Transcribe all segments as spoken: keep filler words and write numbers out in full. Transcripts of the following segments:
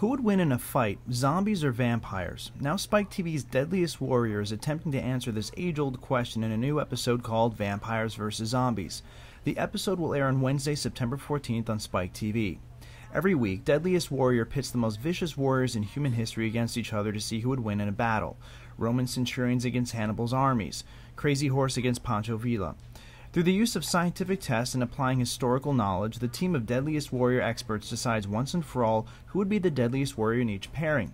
Who would win in a fight, zombies or vampires? Now Spike T V's Deadliest Warrior is attempting to answer this age-old question in a new episode called Vampires versus. Zombies. The episode will air on Wednesday, September fourteenth on Spike T V. Every week, Deadliest Warrior pits the most vicious warriors in human history against each other to see who would win in a battle. Roman centurions against Hannibal's armies. Crazy Horse against Pancho Villa. Through the use of scientific tests and applying historical knowledge, the team of Deadliest Warrior experts decides once and for all who would be the deadliest warrior in each pairing.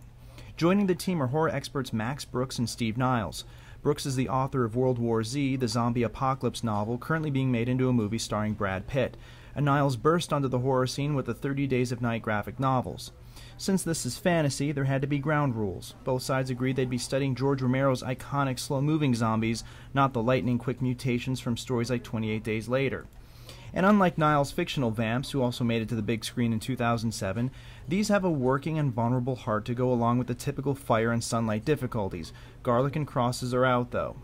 Joining the team are horror experts Max Brooks and Steve Niles. Brooks is the author of World War Z, the zombie apocalypse novel currently being made into a movie starring Brad Pitt, and Niles burst onto the horror scene with the thirty days of night graphic novels. Since this is fantasy, there had to be ground rules. Both sides agreed they'd be studying George Romero's iconic slow-moving zombies, not the lightning-quick mutations from stories like twenty-eight days later. And unlike Niles' fictional vamps, who also made it to the big screen in two thousand seven, these have a working and vulnerable heart to go along with the typical fire and sunlight difficulties. Garlic and crosses are out, though.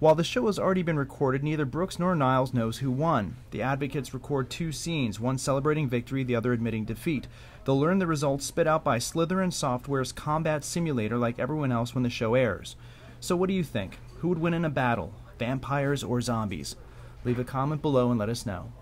While the show has already been recorded, neither Brooks nor Niles knows who won. The advocates record two scenes, one celebrating victory, the other admitting defeat. They'll learn the results spit out by Slither and Software's combat simulator like everyone else when the show airs. So what do you think? Who would win in a battle? Vampires or zombies? Leave a comment below and let us know.